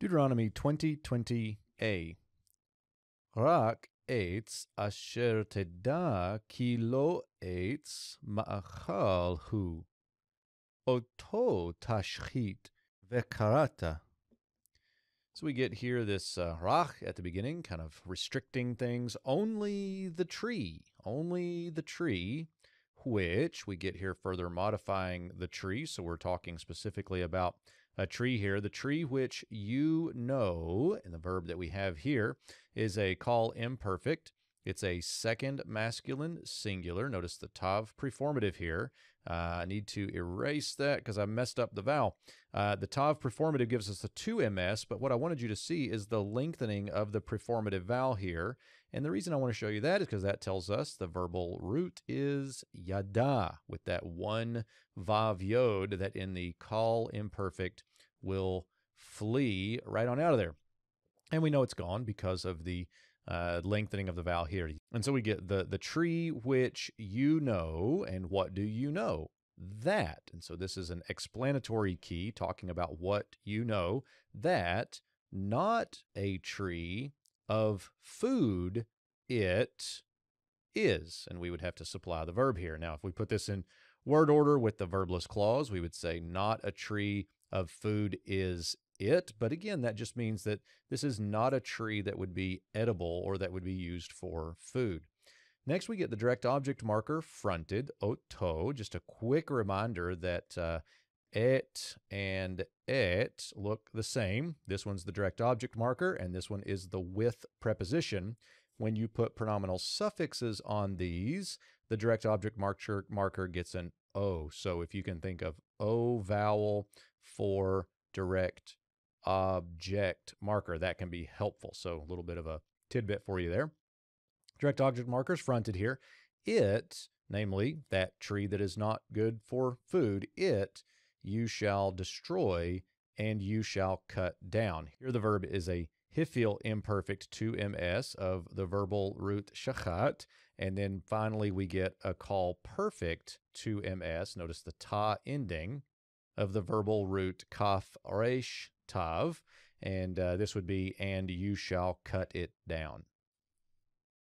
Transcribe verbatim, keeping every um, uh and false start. Deuteronomy twenty twenty a. Rak eitz asher te da kilo eitz ma achalhu. Oto Tashkit Vekarata. So we get here this uh, rach at the beginning, kind of restricting things. Only the tree, only the tree, which we get here further modifying the tree. So we're talking specifically about a tree here. The tree which you know, and the verb that we have here is a qal imperfect. It's a second masculine singular. Notice the tav preformative here. Uh, I need to erase that because I messed up the vowel. Uh, the tav preformative gives us the two M S, but what I wanted you to see is the lengthening of the preformative vowel here. And the reason I want to show you that is because that tells us the verbal root is yada, with that one vav yod that in the qal imperfect will flee right on out of there. And we know it's gone because of the Uh, lengthening of the vowel here. And so we get the, the tree which you know, and what do you know? That. And so this is an explanatory key talking about what you know, that not a tree of food it is. And we would have to supply the verb here. Now, if we put this in word order with the verbless clause, we would say not a tree of food is it, but again, that just means that this is not a tree that would be edible or that would be used for food. Next, we get the direct object marker fronted, Oto. Just a quick reminder that uh, et and et look the same. This one's the direct object marker, and this one is the with preposition. When you put pronominal suffixes on these, the direct object marker, marker gets an O. So if you can think of O vowel for direct object marker, that can be helpful. So a little bit of a tidbit for you there. Direct object markers fronted here. It, namely that tree that is not good for food, it you shall destroy and you shall cut down. Here the verb is a hifil imperfect two M S of the verbal root shachat. And then finally we get a qal perfect two M S. Notice the ta ending of the verbal root kaf, resh, tav, and uh, this would be, and you shall cut it down.